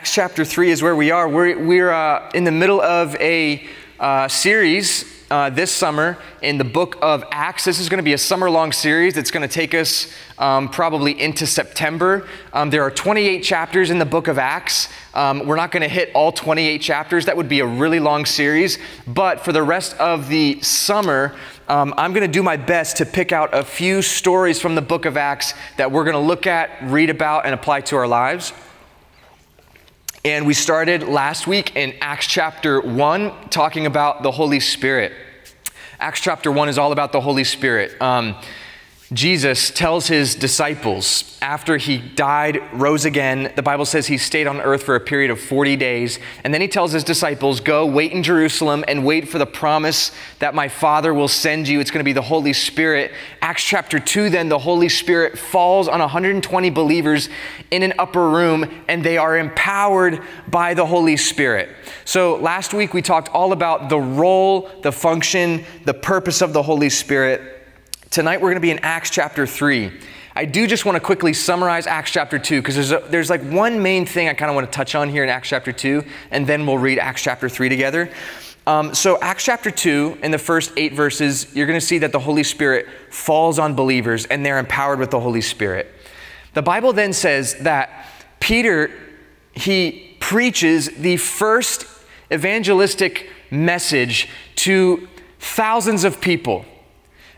Acts chapter 3 is where we are. We're in the middle of a series this summer in the book of Acts. This is going to be a summer-long series. It's going to take us probably into September. There are 28 chapters in the book of Acts. We're not going to hit all 28 chapters. That would be a really long series. But for the rest of the summer, I'm going to do my best to pick out a few stories from the book of Acts that we're going to look at, read about, and apply to our lives. And we started last week in Acts chapter 1 talking about the Holy Spirit. Acts chapter 1 is all about the Holy Spirit. Jesus tells his disciples after he died, rose again, the Bible says he stayed on earth for a period of 40 days. And then he tells his disciples, go wait in Jerusalem and wait for the promise that my Father will send you. It's going to be the Holy Spirit. Acts chapter 2, then the Holy Spirit falls on 120 believers in an upper room, and they are empowered by the Holy Spirit. So last week we talked all about the role, the function, the purpose of the Holy Spirit. Tonight we're going to be in Acts chapter 3. I do just want to quickly summarize Acts chapter 2 because there's like one main thing I kind of want to touch on here in Acts chapter 2, and then we'll read Acts chapter 3 together. So Acts chapter 2, in the first 8 verses, you're going to see that the Holy Spirit falls on believers and they're empowered with the Holy Spirit. The Bible then says that Peter, he preaches the first evangelistic message to thousands of people.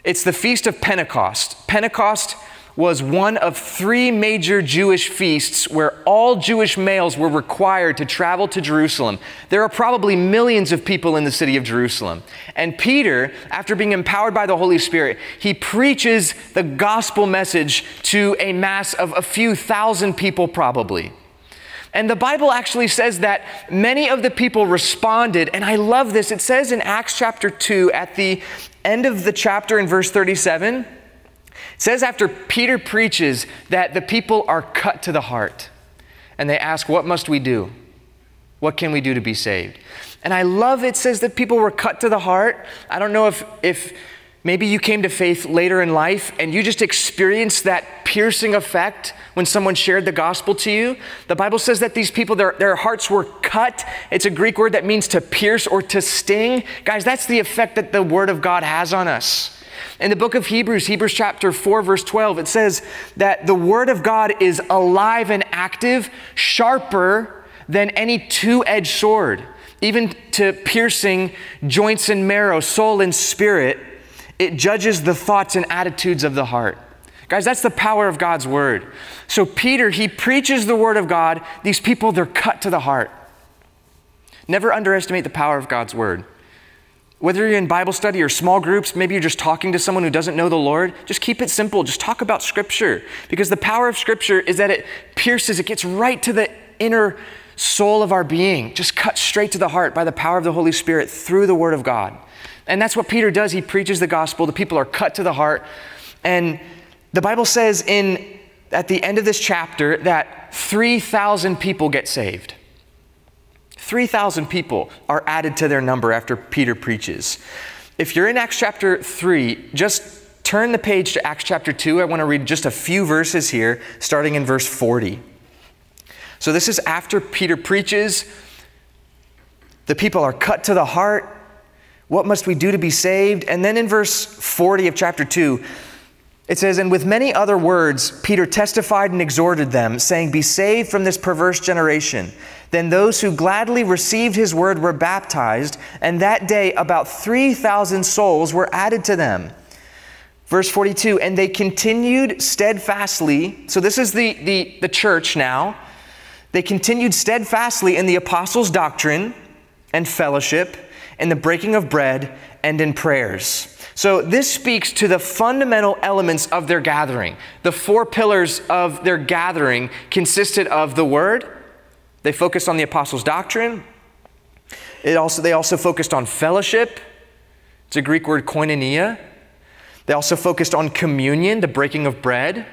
It's the Feast of Pentecost. Pentecost was one of 3 major Jewish feasts where all Jewish males were required to travel to Jerusalem. There are probably millions of people in the city of Jerusalem. And Peter, after being empowered by the Holy Spirit, he preaches the gospel message to a mass of a few thousand people probably. And the Bible actually says that many of the people responded, and I love this. It says in Acts chapter 2 at the end of the chapter in verse 37, it says after Peter preaches that the people are cut to the heart and they ask, what must we do? What can we do to be saved? And I love it says that people were cut to the heart. I don't know if maybe you came to faith later in life and you just experienced that piercing effect when someone shared the gospel to you. The Bible says that these people, their hearts were cut. It's a Greek word that means to pierce or to sting. Guys, that's the effect that the word of God has on us. In the book of Hebrews, Hebrews chapter 4, verse 12, it says that the word of God is alive and active, sharper than any two-edged sword, even to piercing joints and marrow, soul and spirit. It judges the thoughts and attitudes of the heart. Guys, that's the power of God's word. So Peter, he preaches the word of God. These people, they're cut to the heart. Never underestimate the power of God's word. Whether you're in Bible study or small groups, maybe you're just talking to someone who doesn't know the Lord, just keep it simple. Just talk about Scripture, because the power of Scripture is that it pierces, it gets right to the inner soul of our being. Just cut straight to the heart by the power of the Holy Spirit through the word of God. And that's what Peter does. He preaches the gospel. The people are cut to the heart. And the Bible says at the end of this chapter that 3,000 people get saved. 3,000 people are added to their number after Peter preaches. If you're in Acts chapter 3, just turn the page to Acts chapter 2. I want to read just a few verses here, starting in verse 40. So this is after Peter preaches. The people are cut to the heart. What must we do to be saved? And then in verse 40 of chapter 2, it says, and with many other words, Peter testified and exhorted them, saying, be saved from this perverse generation. Then those who gladly received his word were baptized, and that day about 3,000 souls were added to them. Verse 42, and they continued steadfastly. So this is the church now. They continued steadfastly in the apostles' doctrine and fellowship, in the breaking of bread, and in prayers. So this speaks to the fundamental elements of their gathering. The 4 pillars of their gathering consisted of the word. They focused on the apostles' doctrine. They also focused on fellowship. It's a Greek word, koinonia. They also focused on communion, the breaking of bread,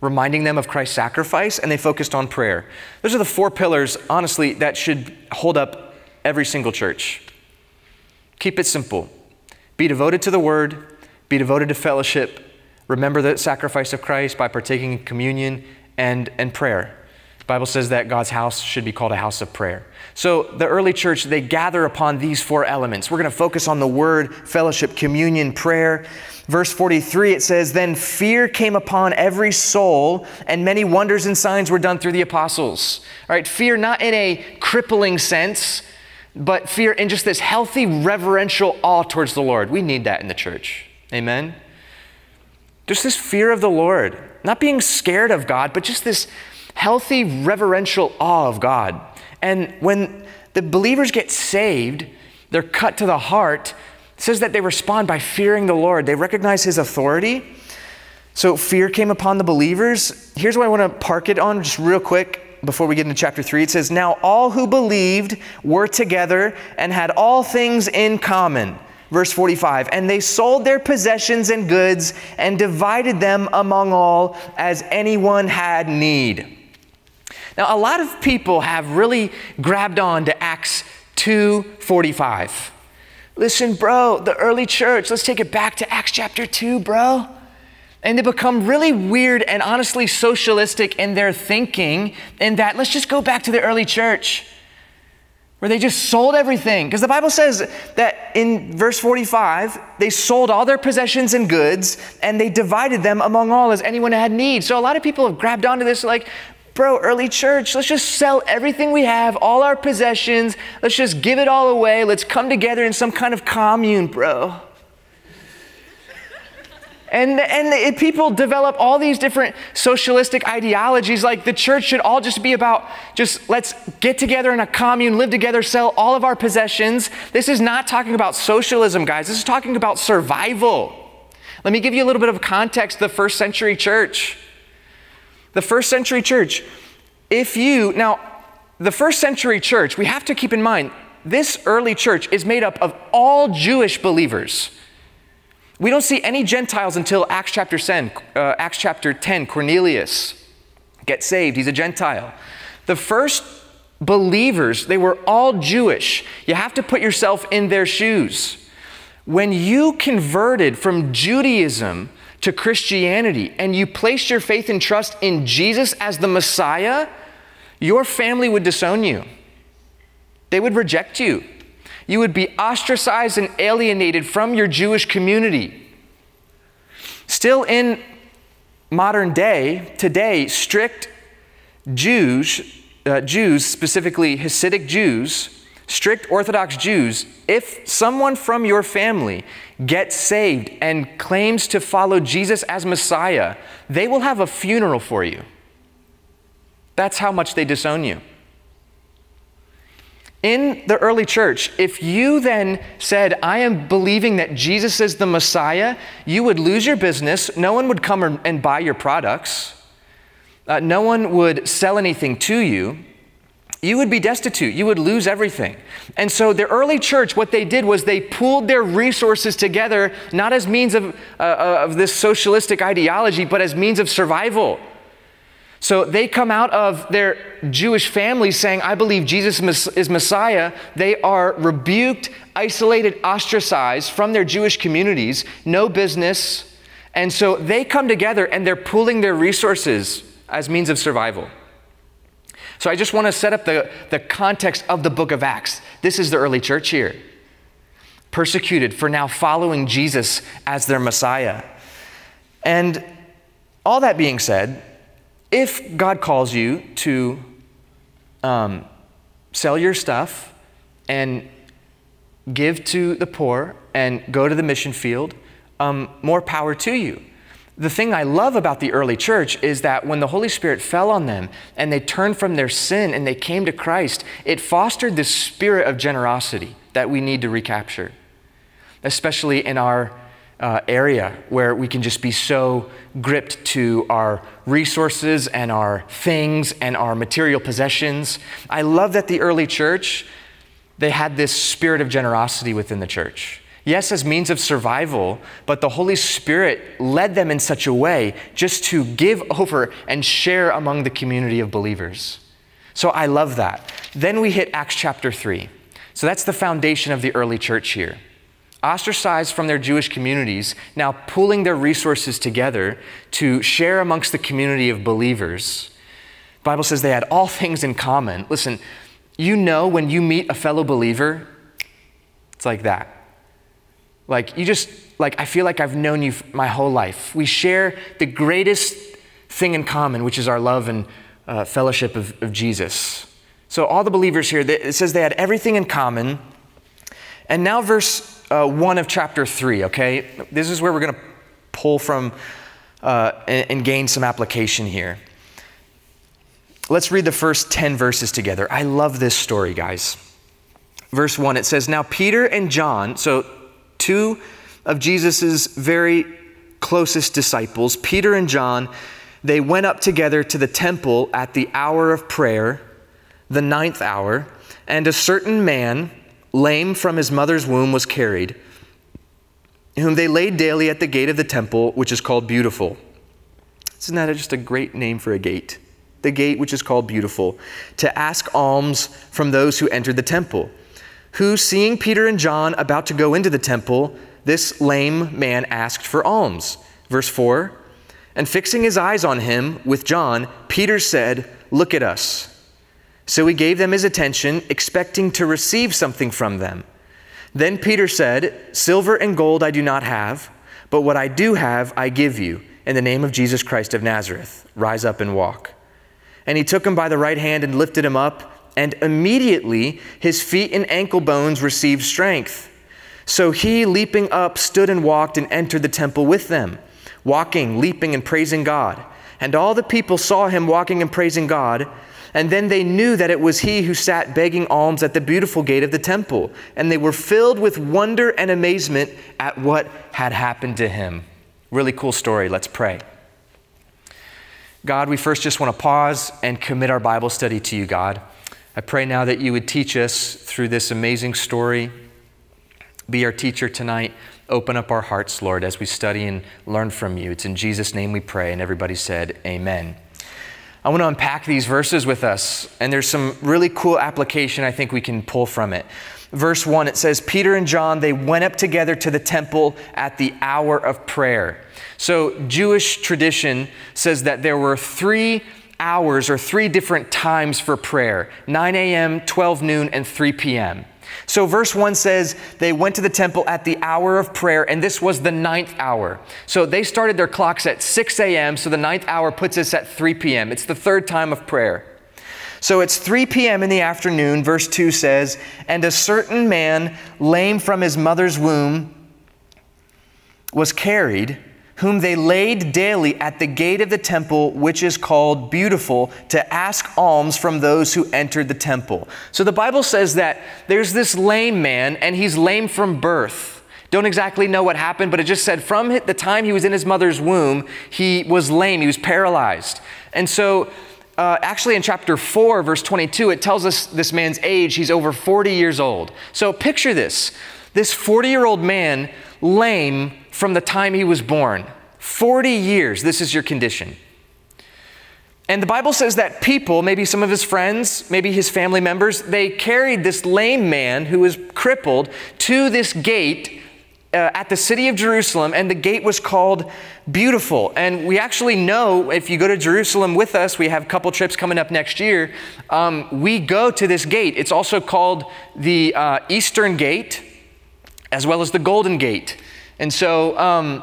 reminding them of Christ's sacrifice, and they focused on prayer. Those are the 4 pillars, honestly, that should hold up every single church. Keep it simple. Be devoted to the word, be devoted to fellowship, remember the sacrifice of Christ by partaking in communion and prayer. Bible says that God's house should be called a house of prayer. So the early church, they gather upon these four elements. We're going to focus on the word, fellowship, communion, prayer. Verse 43, it says, "Then fear came upon every soul, and many wonders and signs were done through the apostles." All right, fear not in a crippling sense, but fear in just this healthy, reverential awe towards the Lord. We need that in the church. Amen? Just this fear of the Lord. Not being scared of God, but just this healthy, reverential awe of God. And when the believers get saved, they're cut to the heart. It says that they respond by fearing the Lord. They recognize His authority. So fear came upon the believers. Here's what I want to park it on just real quick before we get into chapter 3. It says, "Now all who believed were together and had all things in common." Verse 45, "And they sold their possessions and goods and divided them among all as anyone had need." Now, a lot of people have really grabbed on to Acts 2:45. Listen, bro, the early church, let's take it back to Acts chapter 2, bro. And they become really weird and honestly socialistic in their thinking, in that let's just go back to the early church, where they just sold everything. Because the Bible says that in verse 45, they sold all their possessions and goods, and they divided them among all as anyone had need. So a lot of people have grabbed onto this like, bro, early church, let's just sell everything we have, all our possessions, let's just give it all away, let's come together in some kind of commune, bro. And people develop all these different socialistic ideologies, like the church should all just be about just let's get together in a commune, live together, sell all of our possessions. This is not talking about socialism, guys. This is talking about survival. Let me give you a little bit of context. The first century church. The first century church. The first century church, we have to keep in mind, this early church is made up of all Jewish believers. We don't see any Gentiles until Acts chapter 10. Cornelius gets saved. He's a Gentile. The first believers, they were all Jewish. You have to put yourself in their shoes. When you converted from Judaism to Christianity and you placed your faith and trust in Jesus as the Messiah, your family would disown you. They would reject you. You would be ostracized and alienated from your Jewish community. Still in modern day, today, strict Jews, specifically Hasidic Jews, strict Orthodox Jews, if someone from your family gets saved and claims to follow Jesus as Messiah, they will have a funeral for you. That's how much they disown you. In the early church, if you then said, I am believing that Jesus is the Messiah, you would lose your business. No one would come and buy your products. No one would sell anything to you. You would be destitute. You would lose everything. And so the early church, what they did was they pooled their resources together, not as means of this socialistic ideology, but as means of survival. So they come out of their Jewish family saying, I believe Jesus is Messiah. They are rebuked, isolated, ostracized from their Jewish communities, no business. And so they come together and they're pooling their resources as means of survival. So I just want to set up the context of the book of Acts. This is the early church here, persecuted for now following Jesus as their Messiah. And all that being said, if God calls you to sell your stuff and give to the poor and go to the mission field, more power to you. The thing I love about the early church is that when the Holy Spirit fell on them and they turned from their sin and they came to Christ, it fostered this spirit of generosity that we need to recapture, especially in our area where we can just be so gripped to our resources and our things and our material possessions. I love that the early church, they had this spirit of generosity within the church. Yes, as means of survival, but the Holy Spirit led them in such a way just to give over and share among the community of believers. So I love that. Then we hit Acts chapter 3. So that's the foundation of the early church here. Ostracized from their Jewish communities, now pooling their resources together to share amongst the community of believers. The Bible says they had all things in common. Listen, you know when you meet a fellow believer, it's like that. Like, you just, like, I feel like I've known you my whole life. We share the greatest thing in common, which is our love and fellowship of Jesus. So all the believers here, it says they had everything in common. And now verse 1 of chapter 3, okay? This is where we're going to pull from and gain some application here. Let's read the first 10 verses together. I love this story, guys. Verse 1, it says, now Peter and John, so two of Jesus's very closest disciples, Peter and John, they went up together to the temple at the hour of prayer, the 9th hour, and a certain man, lame from his mother's womb, was carried, whom they laid daily at the gate of the temple, which is called Beautiful. Isn't that just a great name for a gate? The gate which is called Beautiful, to ask alms from those who entered the temple, who, seeing Peter and John about to go into the temple, this lame man asked for alms. Verse 4, and fixing his eyes on him with John, Peter said, look at us. So he gave them his attention, expecting to receive something from them. Then Peter said, silver and gold I do not have, but what I do have I give you. In the name of Jesus Christ of Nazareth, rise up and walk. And he took him by the right hand and lifted him up, and immediately his feet and ankle bones received strength. So he, leaping up, stood and walked and entered the temple with them, walking, leaping, and praising God. And all the people saw him walking and praising God, and then they knew that it was he who sat begging alms at the Beautiful gate of the temple. And they were filled with wonder and amazement at what had happened to him. Really cool story. Let's pray. God, we first just want to pause and commit our Bible study to you, God. I pray now that you would teach us through this amazing story. Be our teacher tonight. Open up our hearts, Lord, as we study and learn from you. It's in Jesus' name we pray, and everybody said amen. I want to unpack these verses with us, and there's some really cool application I think we can pull from it. Verse 1, it says, Peter and John, they went up together to the temple at the hour of prayer. So Jewish tradition says that there were 3 hours or 3 different times for prayer, 9 a.m., 12 noon, and 3 p.m. So verse 1 says they went to the temple at the hour of prayer, and this was the 9th hour. So they started their clocks at 6 a.m., so the 9th hour puts us at 3 p.m. It's the 3rd time of prayer. So it's 3 p.m. in the afternoon, verse 2 says, and a certain man, lame from his mother's womb, was carried, whom they laid daily at the gate of the temple, which is called Beautiful, to ask alms from those who entered the temple. So the Bible says that there's this lame man, and he's lame from birth. Don't exactly know what happened, but it just said from the time he was in his mother's womb, he was lame, he was paralyzed. And so actually in chapter 4, verse 22, it tells us this man's age, he's over 40 years old. So picture this, this 40-year-old man, lame from the time he was born. 40 years, this is your condition. And the Bible says that people, maybe some of his friends, maybe his family members, they carried this lame man who was crippled to this gate at the city of Jerusalem, and the gate was called Beautiful. And we actually know, if you go to Jerusalem with us, we have a couple trips coming up next year, we go to this gate. It's also called the Eastern Gate, as well as the Golden Gate. And so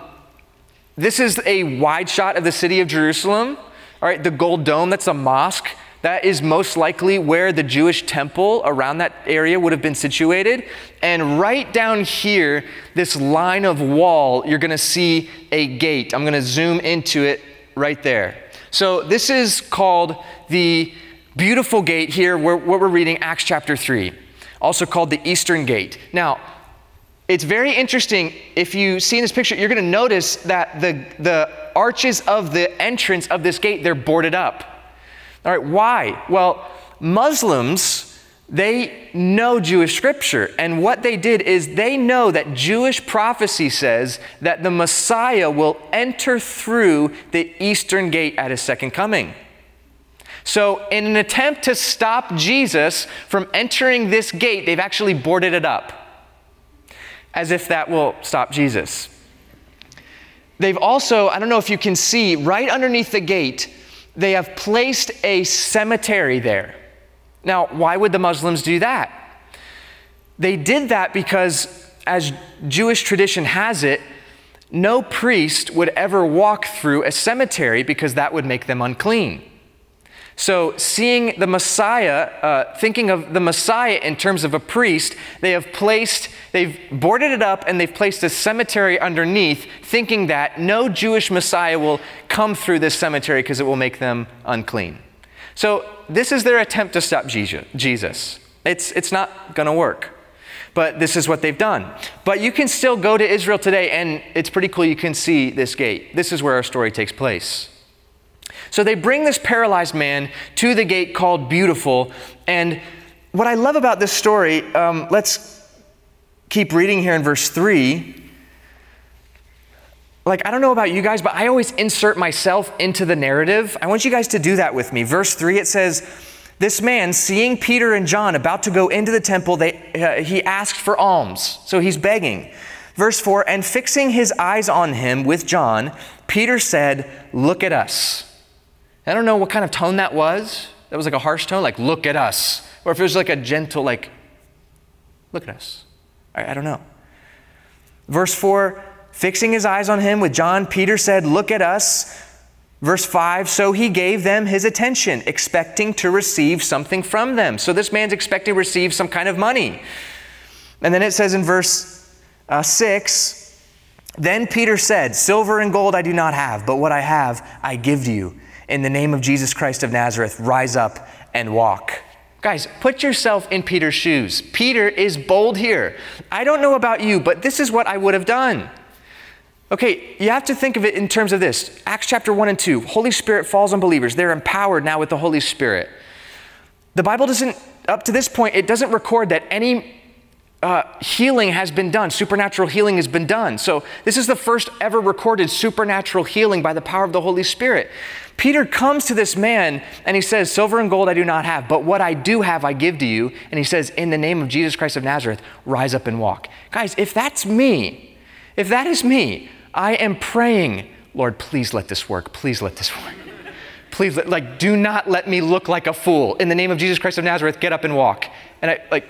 this is a wide shot of the city of Jerusalem. All right, the Gold Dome, that's a mosque. That is most likely where the Jewish temple around that area would have been situated. And right down here, this line of wall, you're gonna see a gate. I'm gonna zoom into it right there. So this is called the Beautiful Gate here, where what we're reading, Acts chapter 3, also called the Eastern Gate. Now, it's very interesting, if you see in this picture, you're gonna notice that the arches of the entrance of this gate, they're boarded up. All right, why? Well, Muslims, they know Jewish scripture, and what they did is they know that Jewish prophecy says that the Messiah will enter through the Eastern Gate at his second coming. So in an attempt to stop Jesus from entering this gate, they've actually boarded it up, as if that will stop Jesus. They've also, I don't know if you can see, right underneath the gate, they have placed a cemetery there. Now, why would the Muslims do that? They did that because, as Jewish tradition has it, no priest would ever walk through a cemetery because that would make them unclean. So seeing the Messiah, thinking of the Messiah in terms of a priest, they've boarded it up and they've placed a cemetery underneath, thinking that no Jewish Messiah will come through this cemetery because it will make them unclean. So this is their attempt to stop Jesus. It's not going to work. But this is what they've done. But you can still go to Israel today, and it's pretty cool. You can see this gate. This is where our story takes place. So they bring this paralyzed man to the gate called Beautiful. And what I love about this story, let's keep reading here in verse 3. Like, I don't know about you guys, but I always insert myself into the narrative. I want you guys to do that with me. Verse 3, it says, "This man, seeing Peter and John about to go into the temple, he asked for alms." So he's begging. Verse 4, "And fixing his eyes on him with John, Peter said, 'Look at us.'" I don't know what kind of tone that was. That was like a harsh tone, like, "Look at us." Or if it was like a gentle, like, "Look at us." I don't know. Verse 4, "Fixing his eyes on him with John, Peter said, 'Look at us.'" Verse 5, "So he gave them his attention, expecting to receive something from them." So this man's expecting to receive some kind of money. And then it says in verse 6, "Then Peter said, 'Silver and gold I do not have, but what I have I give to you. In the name of Jesus Christ of Nazareth, rise up and walk.'" Guys, put yourself in Peter's shoes. Peter is bold here. I don't know about you, but this is what I would have done. Okay, you have to think of it in terms of this. Acts chapter 1 and 2, Holy Spirit falls on believers. They're empowered now with the Holy Spirit. The Bible doesn't, up to this point, it doesn't record that any healing has been done. Supernatural healing has been done. So this is the first ever recorded supernatural healing by the power of the Holy Spirit. Peter comes to this man and he says, "Silver and gold I do not have, but what I do have I give to you." And he says, "In the name of Jesus Christ of Nazareth, rise up and walk." Guys, if that's me, if that is me, I am praying, "Lord, please let this work. Please let this work. Please, like, do not let me look like a fool. In the name of Jesus Christ of Nazareth, get up and walk." And I, like,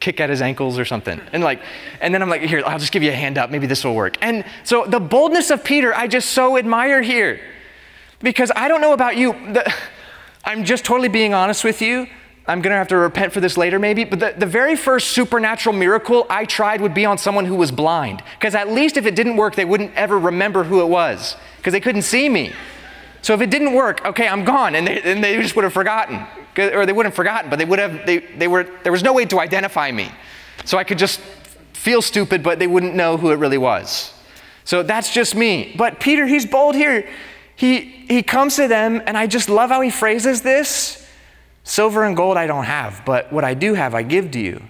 kick at his ankles or something. And like, and then I'm like, "Here, I'll just give you a hand up. Maybe this will work." And so the boldness of Peter, I just so admire here. Because I don't know about you, I'm just totally being honest with you. I'm going to have to repent for this later maybe, but the very first supernatural miracle I tried would be on someone who was blind. Because at least if it didn't work, they wouldn't ever remember who it was because they couldn't see me. So if it didn't work, okay, I'm gone. And they just would have forgotten, or they wouldn't have forgotten, but they would have, there was no way to identify me. So I could just feel stupid, but they wouldn't know who it really was. So that's just me. But Peter, he's bold here. He comes to them, and I just love how he phrases this. "Silver and gold I don't have, but what I do have I give to you.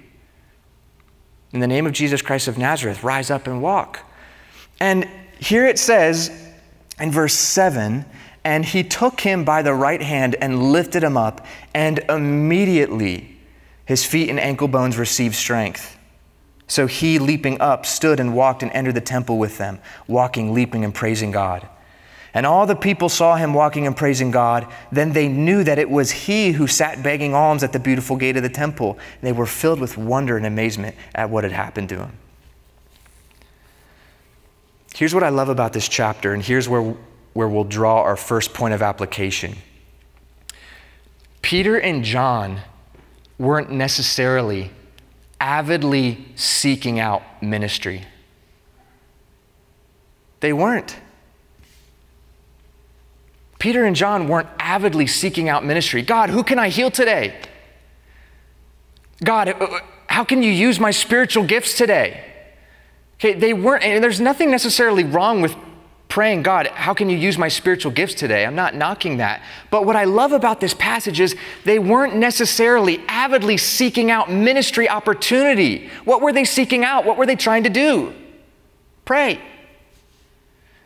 In the name of Jesus Christ of Nazareth, rise up and walk." And here it says in verse 7, "And he took him by the right hand and lifted him up, and immediately his feet and ankle bones received strength. So he, leaping up, stood and walked and entered the temple with them, walking, leaping, and praising God. And all the people saw him walking and praising God. Then they knew that it was he who sat begging alms at the beautiful gate of the temple. They were filled with wonder and amazement at what had happened to him." Here's what I love about this chapter, and here's where we'll draw our first point of application. Peter and John weren't necessarily avidly seeking out ministry. They weren't. Peter and John weren't avidly seeking out ministry. "God, who can I heal today? God, how can you use my spiritual gifts today?" Okay, they weren't, and there's nothing necessarily wrong with praying, "God, how can you use my spiritual gifts today?" I'm not knocking that. But what I love about this passage is they weren't necessarily avidly seeking out ministry opportunity. What were they seeking out? What were they trying to do? Pray.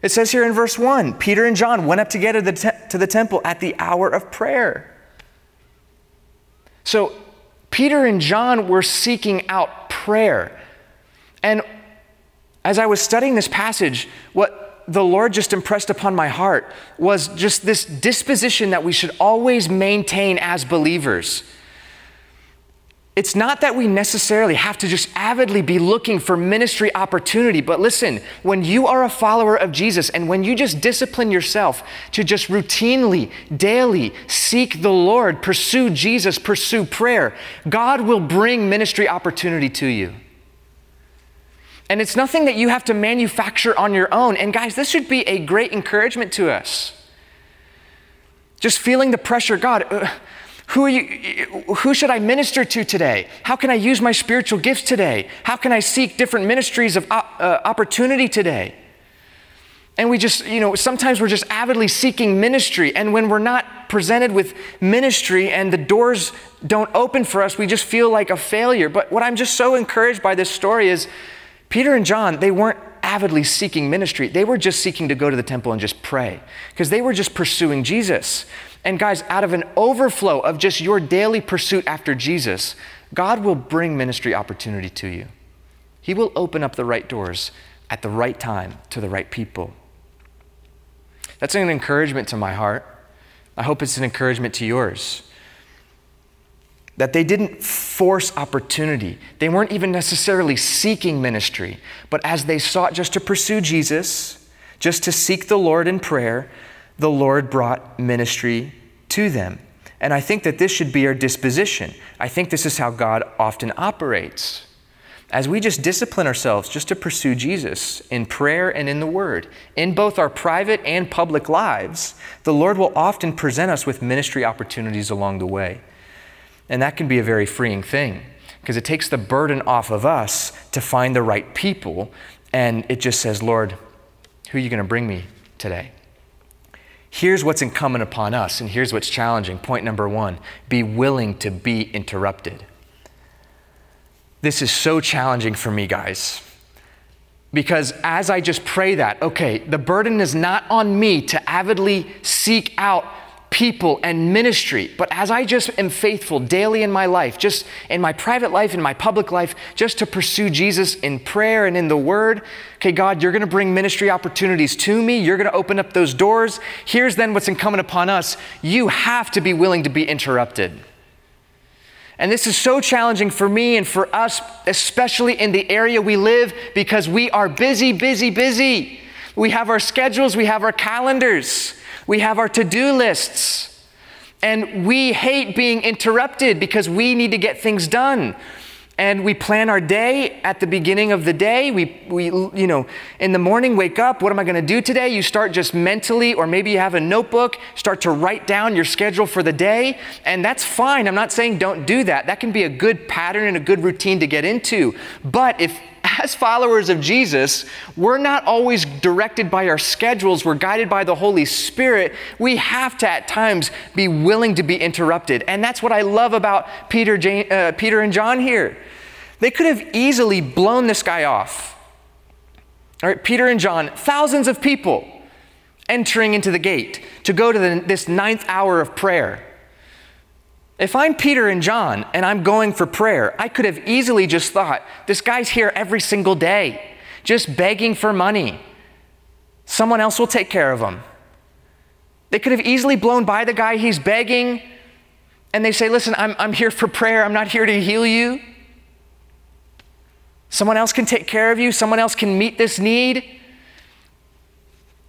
It says here in verse 1, "Peter and John went up together to the temple at the hour of prayer." So Peter and John were seeking out prayer. And as I was studying this passage, what the Lord just impressed upon my heart was just this disposition that we should always maintain as believers. It's not that we necessarily have to just avidly be looking for ministry opportunity, but listen, when you are a follower of Jesus and when you just discipline yourself to just routinely, daily seek the Lord, pursue Jesus, pursue prayer, God will bring ministry opportunity to you. And it's nothing that you have to manufacture on your own. And guys, this should be a great encouragement to us. Just feeling the pressure, God, who should I minister to today? How can I use my spiritual gifts today? How can I seek different ministries of opportunity today? And we just, you know, sometimes we're just avidly seeking ministry. And when we're not presented with ministry and the doors don't open for us, we just feel like a failure. But what I'm just so encouraged by this story is Peter and John, they weren't avidly seeking ministry. They were just seeking to go to the temple and just pray because they were just pursuing Jesus. And guys, out of an overflow of just your daily pursuit after Jesus, God will bring ministry opportunity to you. He will open up the right doors at the right time to the right people. That's an encouragement to my heart. I hope it's an encouragement to yours. That they didn't force opportunity. They weren't even necessarily seeking ministry, but as they sought just to pursue Jesus, just to seek the Lord in prayer, the Lord brought ministry to them. And I think that this should be our disposition. I think this is how God often operates. As we just discipline ourselves just to pursue Jesus in prayer and in the Word, in both our private and public lives, the Lord will often present us with ministry opportunities along the way. And that can be a very freeing thing because it takes the burden off of us to find the right people. And it just says, Lord, who are you going to bring me today? Here's what's incumbent upon us, and here's what's challenging. Point number one, be willing to be interrupted. This is so challenging for me, guys, because as I just pray that, okay, the burden is not on me to avidly seek out people and ministry, but as I just am faithful daily in my life, just in my private life, in my public life, just to pursue Jesus in prayer and in the Word, okay, God, you're going to bring ministry opportunities to me. You're going to open up those doors. Here's then what's incumbent upon us. You have to be willing to be interrupted. And this is so challenging for me and for us, especially in the area we live, because we are busy, busy, busy. We have our schedules. We have our calendars. We have our to-do lists, and we hate being interrupted because we need to get things done. And we plan our day at the beginning of the day. We you know, in the morning, wake up, what am I going to do today? You start just mentally, or maybe you have a notebook, start to write down your schedule for the day. And that's fine. I'm not saying don't do that. That can be a good pattern and a good routine to get into. But if, as followers of Jesus, we're not always directed by our schedules. We're guided by the Holy Spirit. We have to, at times, be willing to be interrupted. And that's what I love about Peter and John here. They could have easily blown this guy off. All right, Peter and John, thousands of people entering into the gate to go to this ninth hour of prayer. If I'm Peter and John and I'm going for prayer, I could have easily just thought, this guy's here every single day, just begging for money. Someone else will take care of him. They could have easily blown by the guy, he's begging, and they say, listen, I'm here for prayer. I'm not here to heal you. Someone else can take care of you. Someone else can meet this need.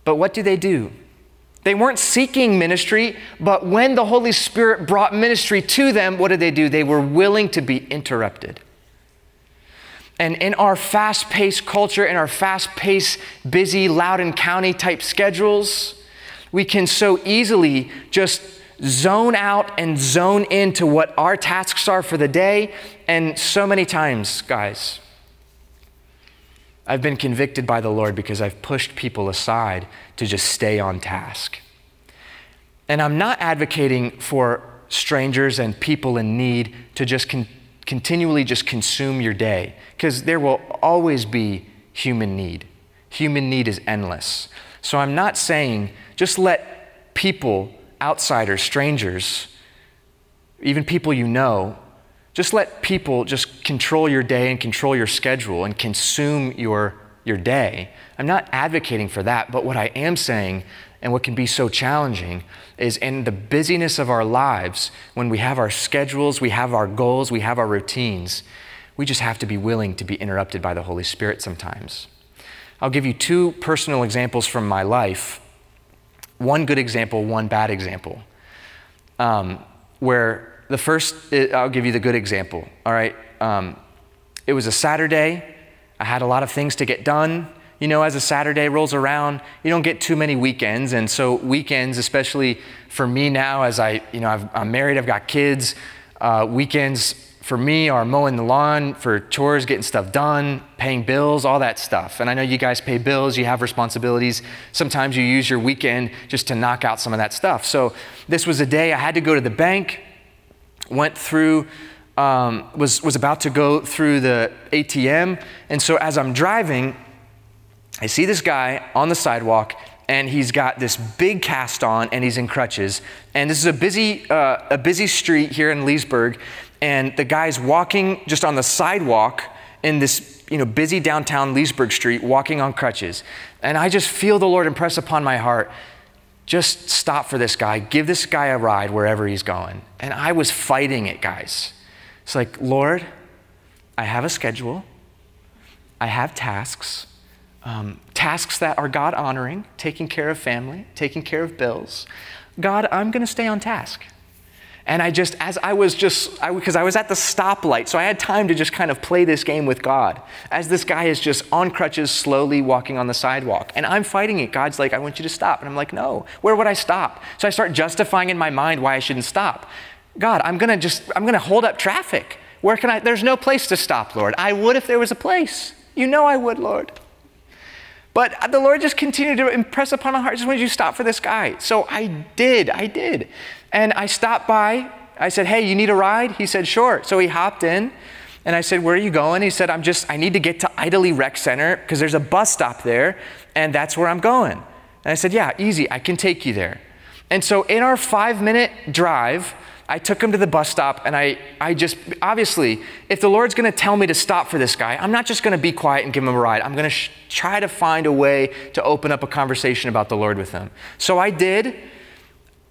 But what do? They weren't seeking ministry, but when the Holy Spirit brought ministry to them, what did they do? They were willing to be interrupted. And in our fast-paced culture, in our fast-paced, busy Loudoun County-type schedules, we can so easily just zone out and zone into what our tasks are for the day. And so many times, guys, I've been convicted by the Lord because I've pushed people aside to just stay on task. And I'm not advocating for strangers and people in need to just continually just consume your day, because there will always be human need. Human need is endless. So I'm not saying just let people, outsiders, strangers, even people you know, just let people just control your day and control your schedule and consume your your day. I'm not advocating for that, but what I am saying, and what can be so challenging, is in the busyness of our lives, when we have our schedules, we have our goals, we have our routines, we just have to be willing to be interrupted by the Holy Spirit sometimes. I'll give you two personal examples from my life. One good example, one bad example. Where the first, I'll give you the good example, all right? It was a Saturday. I had a lot of things to get done. You know, as a Saturday rolls around, you don't get too many weekends. And so weekends, especially for me now, as I'm married, I've got kids, weekends for me are mowing the lawn, for chores, getting stuff done, paying bills, all that stuff. And I know you guys pay bills, you have responsibilities. Sometimes you use your weekend just to knock out some of that stuff. So this was a day I had to go to the bank, went through, was about to go through the ATM. And so as I'm driving, I see this guy on the sidewalk, and he's got this big cast on, and he's in crutches. And this is a busy street here in Leesburg, and the guy's walking just on the sidewalk in this, you know, busy downtown Leesburg street, walking on crutches. And I just feel the Lord impress upon my heart, just stop for this guy, give this guy a ride wherever he's going. And I was fighting it, guys. It's like, Lord, I have a schedule, I have tasks. Tasks that are God-honoring, taking care of family, taking care of bills. God, I'm going to stay on task. And I just, as I was just, because I was at the stoplight, so I had time to just kind of play this game with God, as this guy is just on crutches, slowly walking on the sidewalk. And I'm fighting it. God's like, I want you to stop. And I'm like, no, where would I stop? So I start justifying in my mind why I shouldn't stop. God, I'm going to hold up traffic. Where can I, there's no place to stop, Lord. I would if there was a place. You know I would, Lord. But the Lord just continued to impress upon my heart, just wanted you to stop for this guy. So I did. And I stopped by. I said, hey, you need a ride? He said, sure. So he hopped in, and I said, where are you going? He said, I need to get to Idley Rec Center because there's a bus stop there, and that's where I'm going. And I said, yeah, easy. I can take you there. And so in our 5-minute drive, I took him to the bus stop, and I just, obviously, if the Lord's going to tell me to stop for this guy, I'm not just going to be quiet and give him a ride. I'm going to try to find a way to open up a conversation about the Lord with him. So I did.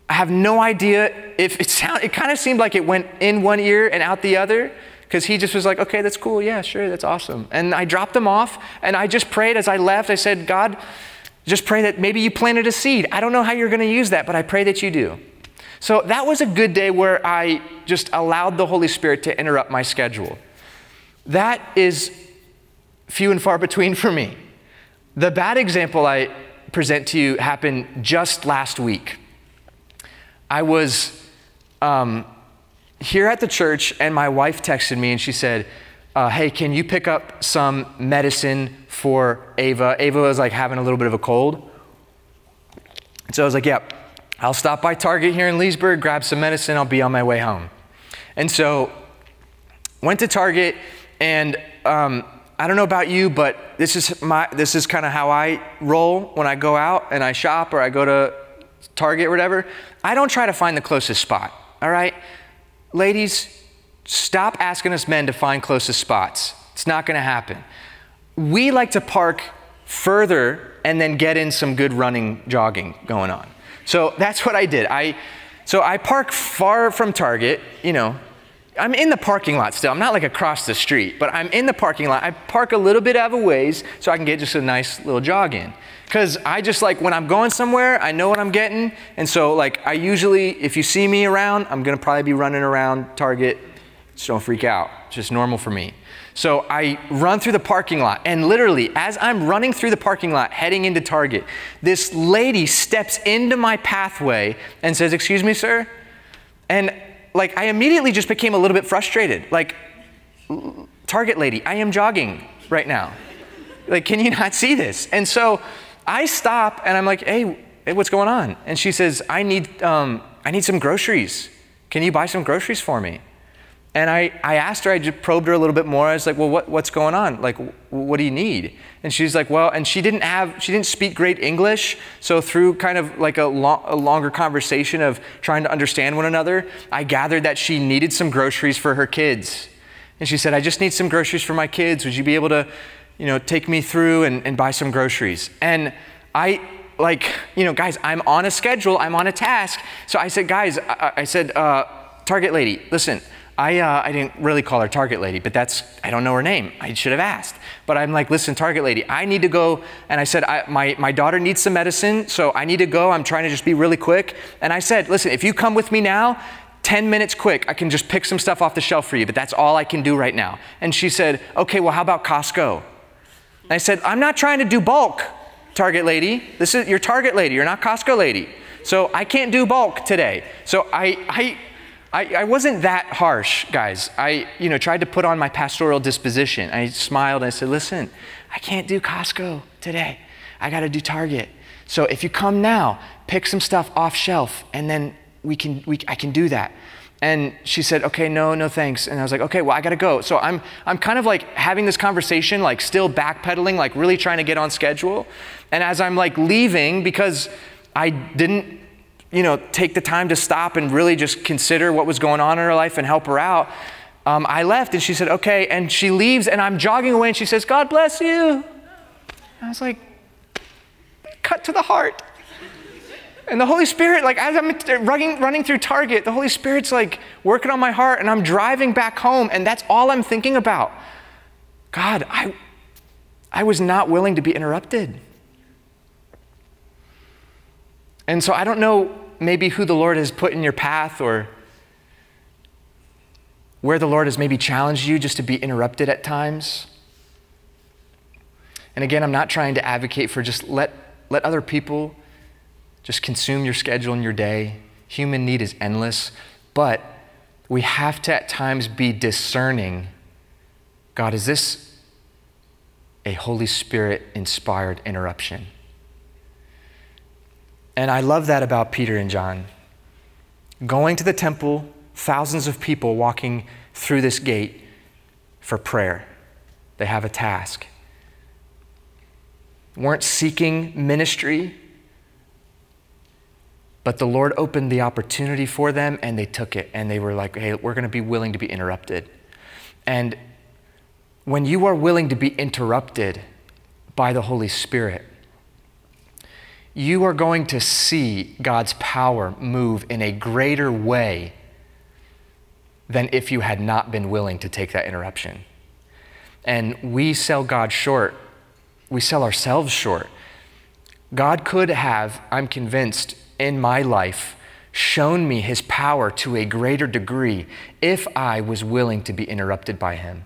I have no idea if it kind of seemed like it went in one ear and out the other, because he just was like, okay, that's cool. Yeah, sure. That's awesome. And I dropped him off, and I just prayed as I left. I said, God, just pray that maybe you planted a seed. I don't know how you're going to use that, but I pray that you do. So that was a good day where I just allowed the Holy Spirit to interrupt my schedule. That is few and far between for me. The bad example I present to you happened just last week. I was here at the church, and my wife texted me, and she said, hey, can you pick up some medicine for Ava? Ava was like having a little bit of a cold. So I was like, yep. Yeah, I'll stop by Target here in Leesburg, grab some medicine, I'll be on my way home. And so, went to Target, and I don't know about you, but this is kind of how I roll when I go out and I shop or I go to Target or whatever. I don't try to find the closest spot, all right? Ladies, stop asking us men to find closest spots. It's not gonna happen. We like to park further and then get in some good running, jogging going on. So that's what I did. So I park far from Target, you know. I'm in the parking lot still. I'm not like across the street, but I'm in the parking lot. I park a little bit out of a ways so I can get just a nice little jog in. Because I just like, when I'm going somewhere, I know what I'm getting. And so like I usually, if you see me around, I'm going to probably be running around Target. Just don't freak out. It's just normal for me. So I run through the parking lot, and literally as I'm running through the parking lot heading into Target, this lady steps into my pathway and says, excuse me, sir. And like I immediately just became a little bit frustrated. Like, Target lady, I am jogging right now. Like, can you not see this? And so I stop and I'm like, hey, what's going on? And she says, I need some groceries. Can you buy some groceries for me? And I asked her, I just probed her a little bit more. I was like, well, what's going on? Like, what do you need? And she's like, well, and she didn't speak great English. So through kind of like a longer conversation of trying to understand one another, I gathered that she needed some groceries for her kids. And she said, I just need some groceries for my kids. Would you be able to you know, take me through and buy some groceries. And I, like, you know, guys, I'm on a schedule, I'm on a task. So I said, guys, I said, Target lady, listen, I didn't really call her Target lady, but that's, I don't know her name. I should have asked. But I'm like, listen, Target lady, I need to go. And I said, my daughter needs some medicine, so I need to go. I'm trying to just be really quick. And I said, listen, if you come with me now, 10 minutes quick, I can just pick some stuff off the shelf for you, but that's all I can do right now. And she said, okay, well, how about Costco? And I said, I'm not trying to do bulk, Target lady. This is your Target lady, you're not Costco lady. So I can't do bulk today. So I wasn't that harsh, guys. I, you know, tried to put on my pastoral disposition. I smiled and I said, listen, I can't do Costco today. I gotta do Target. So if you come now, pick some stuff off shelf and then I can do that. And she said, okay, no thanks. And I was like, okay, well, I gotta go. So I'm kind of like having this conversation, like still backpedaling, like really trying to get on schedule. And as I'm like leaving, because I didn't, you know, take the time to stop and really just consider what was going on in her life and help her out. I left and she said, okay, and she leaves and I'm jogging away and she says, God bless you. I was like, cut to the heart. And the Holy Spirit, like as I'm running through Target, the Holy Spirit's like working on my heart and I'm driving back home and that's all I'm thinking about. God, I was not willing to be interrupted. And so I don't know maybe who the Lord has put in your path or where the Lord has maybe challenged you just to be interrupted at times. And again, I'm not trying to advocate for just let other people just consume your schedule and your day. Human need is endless, but we have to at times be discerning. God, is this a Holy Spirit-inspired interruption? And I love that about Peter and John. Going to the temple, thousands of people walking through this gate for prayer. They have a task. Weren't seeking ministry, but the Lord opened the opportunity for them and they took it. And they were like, hey, we're gonna be willing to be interrupted. And when you are willing to be interrupted by the Holy Spirit, you are going to see God's power move in a greater way than if you had not been willing to take that interruption. And we sell God short. We sell ourselves short. God could have, I'm convinced, in my life, shown me his power to a greater degree if I was willing to be interrupted by him.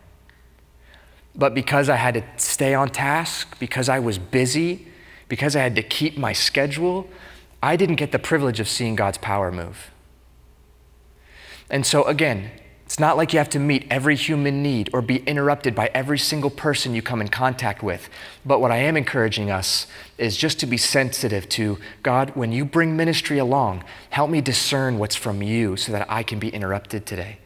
But because I had to stay on task, because I was busy, because I had to keep my schedule, I didn't get the privilege of seeing God's power move. And so again, it's not like you have to meet every human need or be interrupted by every single person you come in contact with. But what I am encouraging us is just to be sensitive to, God, when you bring ministry along, help me discern what's from you so that I can be interrupted today.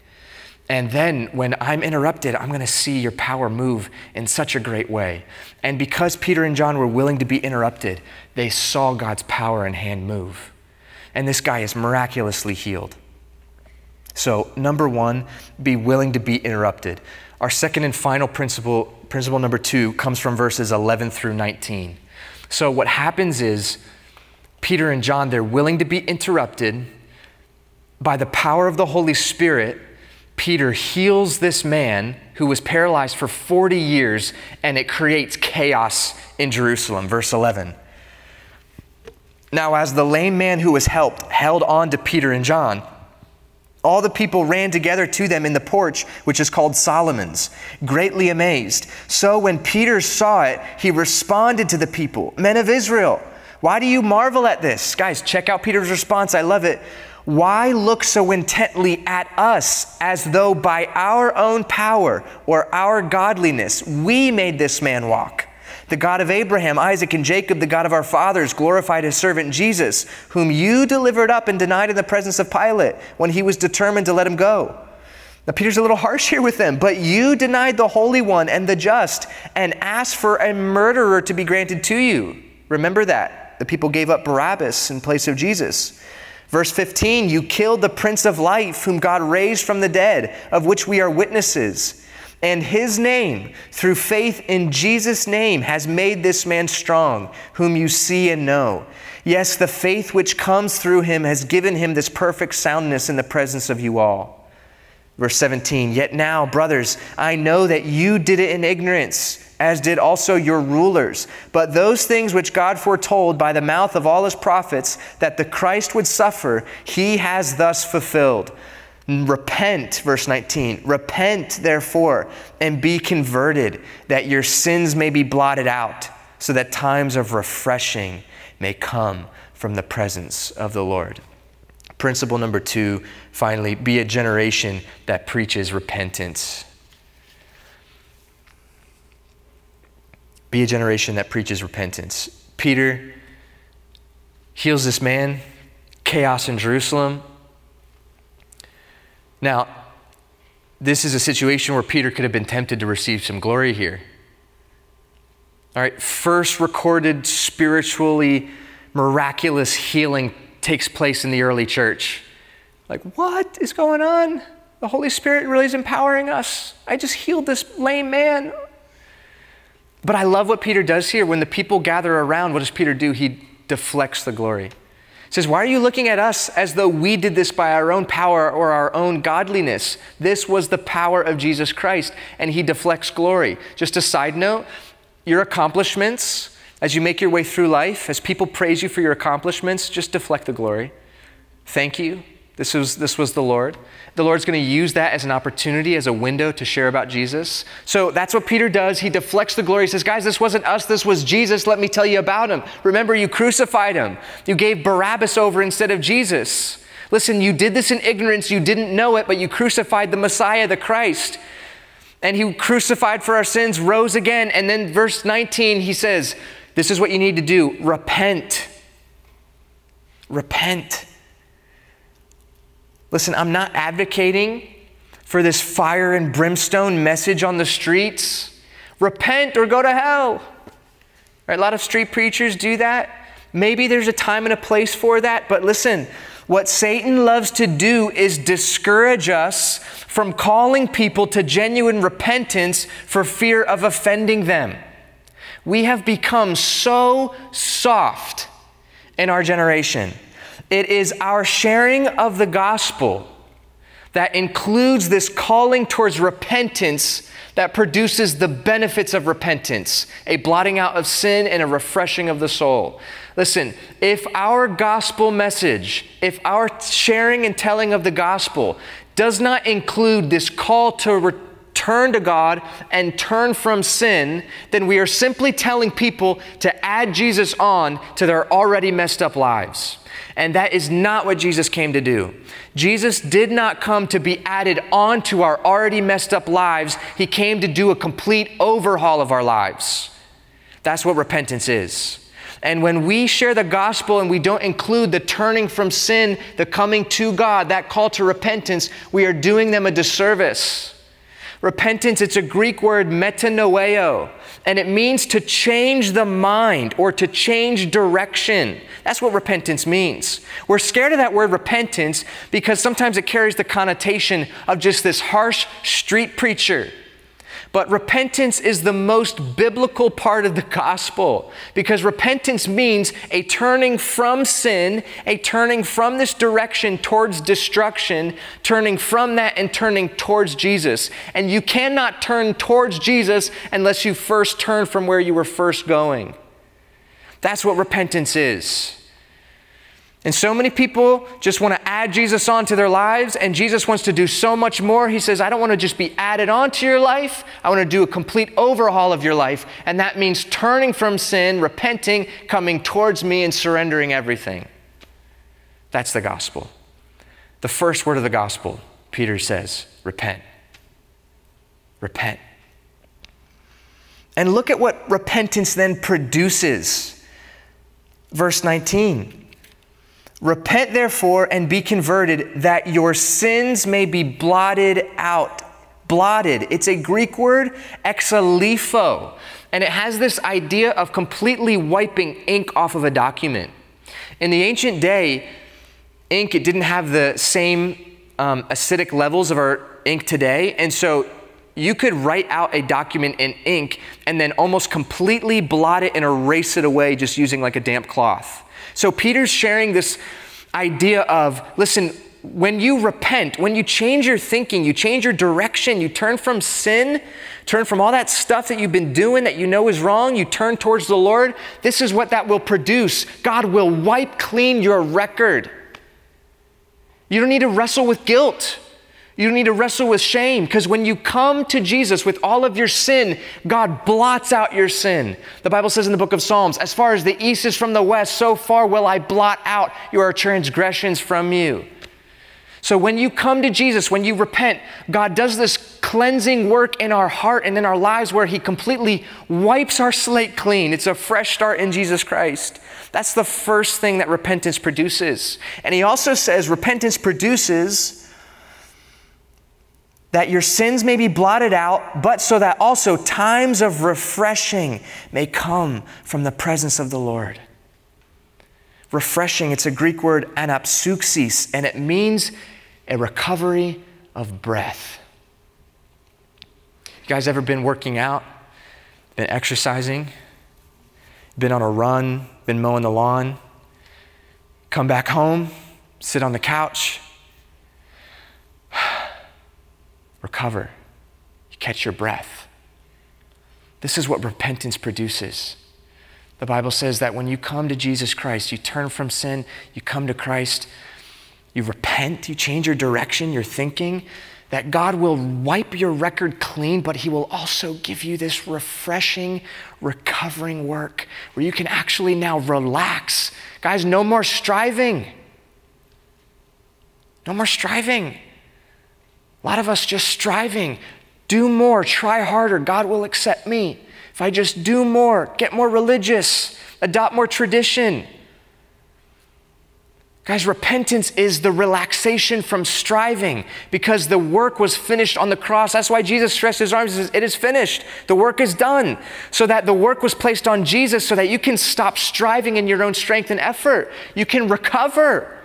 And then when I'm interrupted, I'm gonna see your power move in such a great way. And because Peter and John were willing to be interrupted, they saw God's power and hand move. And this guy is miraculously healed. So number one, be willing to be interrupted. Our second and final principle, principle number two, comes from verses 11 through 19. So what happens is Peter and John, they're willing to be interrupted by the power of the Holy Spirit. Peter heals this man who was paralyzed for 40 years, and it creates chaos in Jerusalem. Verse 11. Now, as the lame man who was helped held on to Peter and John, all the people ran together to them in the porch, which is called Solomon's, greatly amazed. So when Peter saw it, he responded to the people, "Men of Israel, why do you marvel at this?" Guys, check out Peter's response. I love it. "Why look so intently at us, as though by our own power or our godliness we made this man walk? The God of Abraham, Isaac, and Jacob, the God of our fathers, glorified his servant Jesus, whom you delivered up and denied in the presence of Pilate when he was determined to let him go." Now, Peter's a little harsh here with them. "But you denied the Holy One and the Just and asked for a murderer to be granted to you." Remember that. The people gave up Barabbas in place of Jesus. Verse 15, "You killed the Prince of Life, whom God raised from the dead, of which we are witnesses. And his name, through faith in Jesus' name, has made this man strong, whom you see and know. Yes, the faith which comes through him has given him this perfect soundness in the presence of you all. Verse 17, yet now, brothers, I know that you did it in ignorance, as did also your rulers. But those things which God foretold by the mouth of all his prophets, that the Christ would suffer, he has thus fulfilled. Repent, verse 19, repent therefore and be converted, that your sins may be blotted out, so that times of refreshing may come from the presence of the Lord. Principle number 2, finally, be a generation that preaches repentance. Be a generation that preaches repentance. Peter heals this man, chaos in Jerusalem. Now, this is a situation where Peter could have been tempted to receive some glory here. All right, first recorded spiritually miraculous healing takes place in the early church. Like, what is going on? The Holy Spirit really is empowering us. I just healed this lame man. But I love what Peter does here. When the people gather around, what does Peter do? He deflects the glory. He says, why are you looking at us as though we did this by our own power or our own godliness? This was the power of Jesus Christ, and he deflects glory. Just a side note, your accomplishments, as you make your way through life, as people praise you for your accomplishments, just deflect the glory. Thank you. This was the Lord. The Lord's going to use that as an opportunity, as a window to share about Jesus. So that's what Peter does. He deflects the glory. He says, guys, this wasn't us. This was Jesus. Let me tell you about him. Remember, you crucified him. You gave Barabbas over instead of Jesus. Listen, you did this in ignorance. You didn't know it, but you crucified the Messiah, the Christ. And he crucified for our sins, rose again. And then verse 19, he says, this is what you need to do. Repent. Repent. Listen, I'm not advocating for this fire and brimstone message on the streets. Repent or go to hell. Right, a lot of street preachers do that. Maybe there's a time and a place for that, but listen, what Satan loves to do is discourage us from calling people to genuine repentance for fear of offending them. We have become so soft in our generation. It is our sharing of the gospel that includes this calling towards repentance that produces the benefits of repentance, a blotting out of sin and a refreshing of the soul. Listen, if our gospel message, if our sharing and telling of the gospel does not include this call to return to God and turn from sin, then we are simply telling people to add Jesus on to their already messed up lives. And that is not what Jesus came to do. Jesus did not come to be added onto our already messed up lives. He came to do a complete overhaul of our lives. That's what repentance is. And when we share the gospel and we don't include the turning from sin, the coming to God, that call to repentance, we are doing them a disservice. Repentance, it's a Greek word, metanoeo, and it means to change the mind or to change direction. That's what repentance means. We're scared of that word repentance because sometimes it carries the connotation of just this harsh street preacher. But repentance is the most biblical part of the gospel, because repentance means a turning from sin, a turning from this direction towards destruction, turning from that and turning towards Jesus. And you cannot turn towards Jesus unless you first turn from where you were first going. That's what repentance is. And so many people just want to add Jesus onto their lives, and Jesus wants to do so much more. He says, I don't want to just be added onto your life. I want to do a complete overhaul of your life. And that means turning from sin, repenting, coming towards me, and surrendering everything. That's the gospel. The first word of the gospel, Peter says, repent. Repent. And look at what repentance then produces. Verse 19. Repent, therefore, and be converted, that your sins may be blotted out. Blotted. It's a Greek word, exalipho, and it has this idea of completely wiping ink off of a document. In the ancient day, ink, it didn't have the same acidic levels of our ink today, and so you could write out a document in ink and then almost completely blot it and erase it away just using like a damp cloth. So Peter's sharing this idea of, listen, when you repent, when you change your thinking, you change your direction, you turn from sin, turn from all that stuff that you've been doing that you know is wrong, you turn towards the Lord, this is what that will produce. God will wipe clean your record. You don't need to wrestle with guilt. You don't need to wrestle with shame, because when you come to Jesus with all of your sin, God blots out your sin. The Bible says in the book of Psalms, as far as the east is from the west, so far will I blot out your transgressions from you. So when you come to Jesus, when you repent, God does this cleansing work in our heart and in our lives where he completely wipes our slate clean. It's a fresh start in Jesus Christ. That's the first thing that repentance produces. And he also says repentance produces that your sins may be blotted out, but so that also times of refreshing may come from the presence of the Lord. Refreshing, it's a Greek word, anapsuxis, and it means a recovery of breath. You guys ever been working out, been exercising, been on a run, been mowing the lawn, come back home, sit on the couch, recover, you catch your breath. This is what repentance produces. The Bible says that when you come to Jesus Christ, you turn from sin, you come to Christ, you repent, you change your direction, your thinking, that God will wipe your record clean, but he will also give you this refreshing, recovering work where you can actually now relax. Guys, no more striving. No more striving. A lot of us just striving. Do more, try harder, God will accept me. If I just do more, get more religious, adopt more tradition. Guys, repentance is the relaxation from striving because the work was finished on the cross. That's why Jesus stretched his arms and says, it is finished. The work is done. So that the work was placed on Jesus so that you can stop striving in your own strength and effort. You can recover.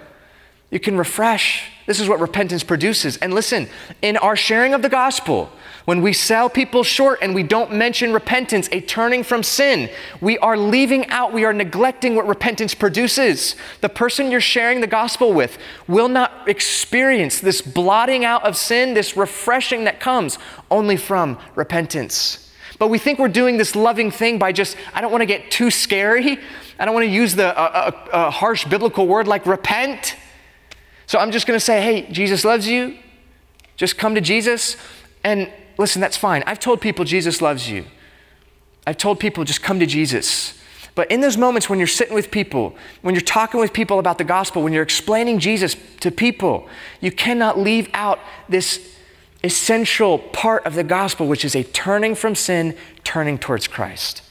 You can refresh. This is what repentance produces. And listen, in our sharing of the gospel, when we sell people short and we don't mention repentance, a turning from sin, we are leaving out, we are neglecting what repentance produces. The person you're sharing the gospel with will not experience this blotting out of sin, this refreshing that comes only from repentance. But we think we're doing this loving thing by just, I don't want to get too scary. I don't want to use the a harsh biblical word like repent. So I'm just going to say, hey, Jesus loves you. Just come to Jesus. And listen, that's fine. I've told people Jesus loves you. I've told people just come to Jesus. But in those moments when you're sitting with people, when you're talking with people about the gospel, when you're explaining Jesus to people, you cannot leave out this essential part of the gospel, which is a turning from sin, turning towards Christ.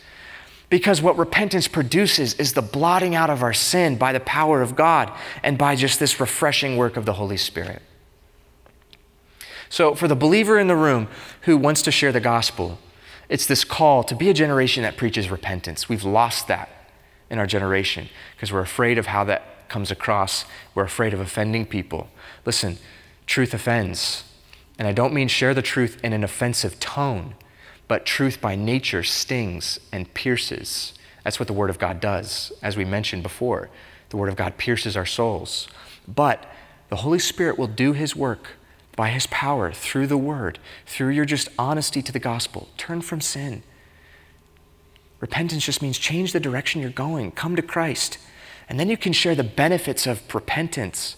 Because what repentance produces is the blotting out of our sin by the power of God and by just this refreshing work of the Holy Spirit. So for the believer in the room who wants to share the gospel, it's this call to be a generation that preaches repentance. We've lost that in our generation because we're afraid of how that comes across. We're afraid of offending people. Listen, truth offends. And I don't mean share the truth in an offensive tone. But truth by nature stings and pierces. That's what the Word of God does. As we mentioned before, the Word of God pierces our souls. But the Holy Spirit will do His work by His power through the Word, through your just honesty to the gospel. Turn from sin. Repentance just means change the direction you're going. Come to Christ. And then you can share the benefits of repentance,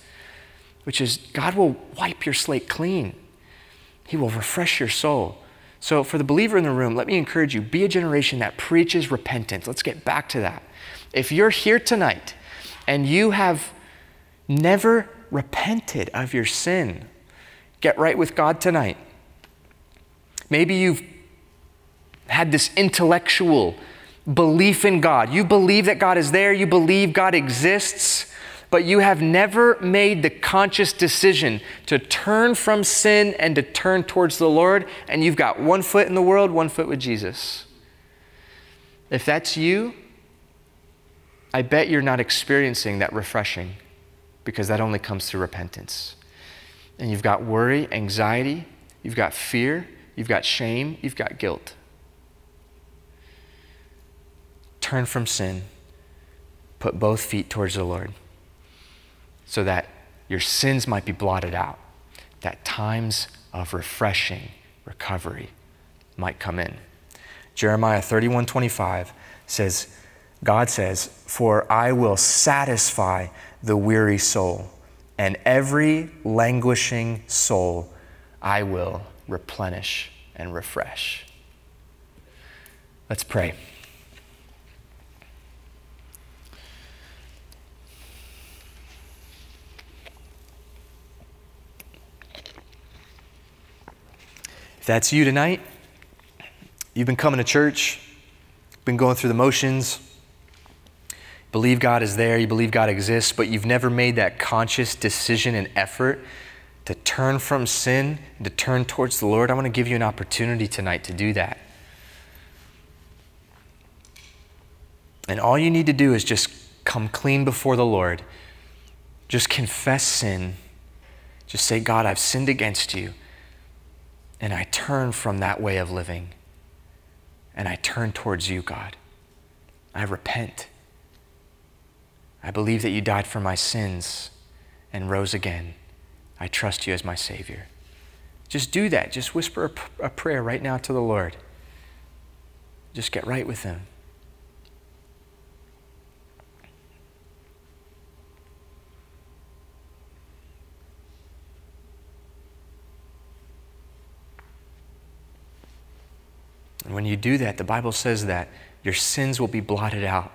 which is God will wipe your slate clean. He will refresh your soul. So for the believer in the room, let me encourage you, be a generation that preaches repentance. Let's get back to that. If you're here tonight and you have never repented of your sin, get right with God tonight. Maybe you've had this intellectual belief in God. You believe that God is there. You believe God exists. But you have never made the conscious decision to turn from sin and to turn towards the Lord, and you've got one foot in the world, one foot with Jesus. If that's you, I bet you're not experiencing that refreshing because that only comes through repentance. And you've got worry, anxiety, you've got fear, You've got shame. You've got guilt. Turn from sin. Put both feet towards the Lord so that your sins might be blotted out, that times of refreshing recovery might come in. Jeremiah 31:25 says, God says, "For I will satisfy the weary soul, and every languishing soul I will replenish and refresh." Let's pray. If that's you tonight, you've been coming to church, been going through the motions, believe God is there, you believe God exists, but you've never made that conscious decision and effort to turn from sin, to turn towards the Lord, I want to give you an opportunity tonight to do that. And all you need to do is just come clean before the Lord. Just confess sin. Just say, God, I've sinned against you, and I turn from that way of living, and I turn towards you, God. I repent. I believe that you died for my sins and rose again. I trust you as my Savior. Just do that. Just whisper a prayer right now to the Lord. Just get right with him. And when you do that, the Bible says that your sins will be blotted out,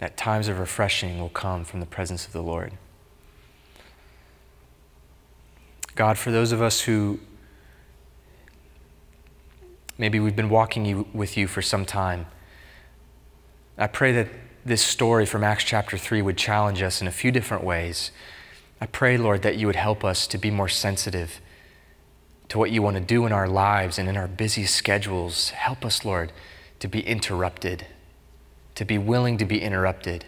that times of refreshing will come from the presence of the Lord. God, for those of us who maybe we've been walking with you for some time, I pray that this story from Acts chapter 3 would challenge us in a few different ways. I pray, Lord, that you would help us to be more sensitive to what you want to do in our lives and in our busy schedules. Help us, Lord, to be interrupted, to be willing to be interrupted.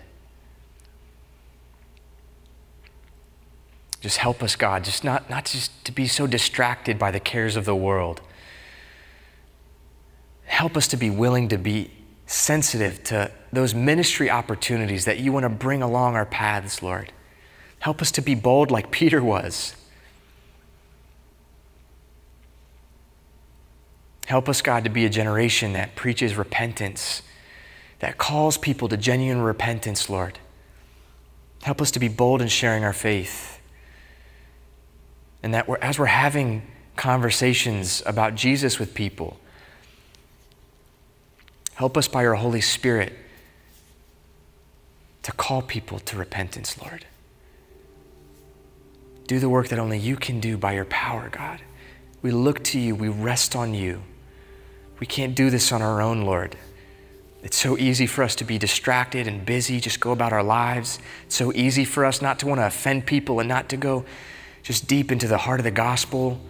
Just help us, God, just not just to be so distracted by the cares of the world. Help us to be willing to be sensitive to those ministry opportunities that you want to bring along our paths, Lord. Help us to be bold like Peter was. Help us, God, to be a generation that preaches repentance, that calls people to genuine repentance, Lord. Help us to be bold in sharing our faith. And that as we're having conversations about Jesus with people, help us by your Holy Spirit to call people to repentance, Lord. Do the work that only you can do by your power, God. We look to you, we rest on you. We can't do this on our own, Lord. It's so easy for us to be distracted and busy, just go about our lives. It's so easy for us not to want to offend people and not to go just deep into the heart of the gospel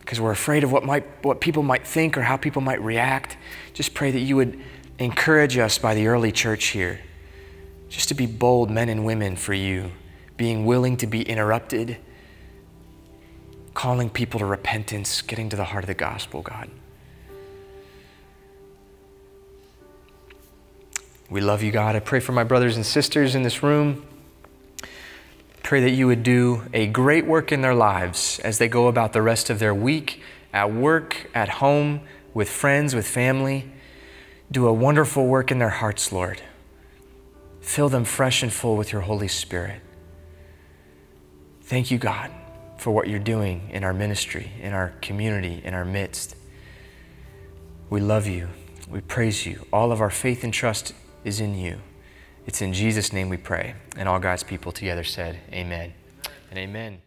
because we're afraid of what people might think or how people might react. Just pray that you would encourage us by the early church here, just to be bold men and women for you, being willing to be interrupted, calling people to repentance, getting to the heart of the gospel, God. We love you, God. I pray for my brothers and sisters in this room. Pray that you would do a great work in their lives as they go about the rest of their week, at work, at home, with friends, with family. Do a wonderful work in their hearts, Lord. Fill them fresh and full with your Holy Spirit. Thank you, God, for what you're doing in our ministry, in our community, in our midst. We love you. We praise you. All of our faith and trust is in you. It's in Jesus' name we pray. And all God's people together said, amen and amen.